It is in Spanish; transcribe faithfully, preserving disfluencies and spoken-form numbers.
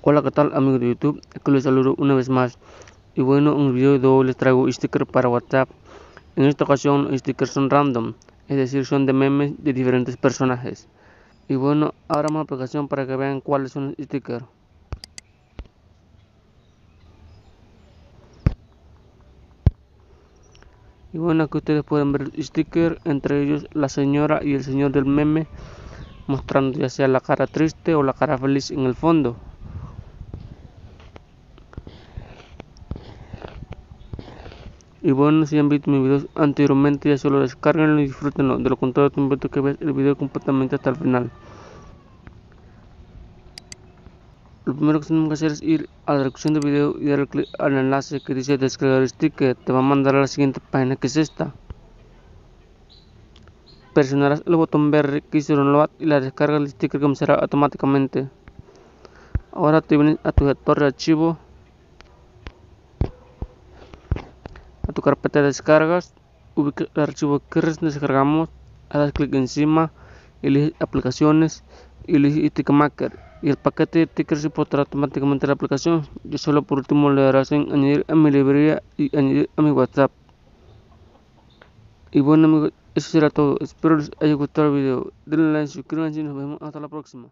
Hola, ¿qué tal amigos de YouTube? Aquí les saludo una vez más. Y bueno, en el video de hoy les traigo sticker para WhatsApp. En esta ocasión, stickers son random, es decir, son de memes de diferentes personajes. Y bueno, ahora una aplicación para que vean cuáles son los stickers. Y bueno, aquí ustedes pueden ver el sticker, entre ellos la señora y el señor del meme, mostrando ya sea la cara triste o la cara feliz en el fondo. Y bueno, si han visto mis videos anteriormente, ya solo descarguenlo y disfrútenlo. De lo contrario, te invito a que veas el video completamente hasta el final. Lo primero que tenemos que hacer es ir a la descripción del video y dar clic al enlace que dice descargar sticker. Te va a mandar a la siguiente página, que es esta. Presionarás el botón verde que dice download y la descarga del sticker comenzará automáticamente. Ahora te vienes a tu gestor de archivo, a tu carpeta de descargas, ubica el archivo que descargamos, haz clic encima, elige aplicaciones y elige Sticker Maker. Y el paquete de stickers importará automáticamente la aplicación. Yo solo por último le darás en añadir a mi librería y añadir a mi WhatsApp. Y bueno amigos, eso será todo. Espero les haya gustado el video. Denle like, suscríbanse y nos vemos hasta la próxima.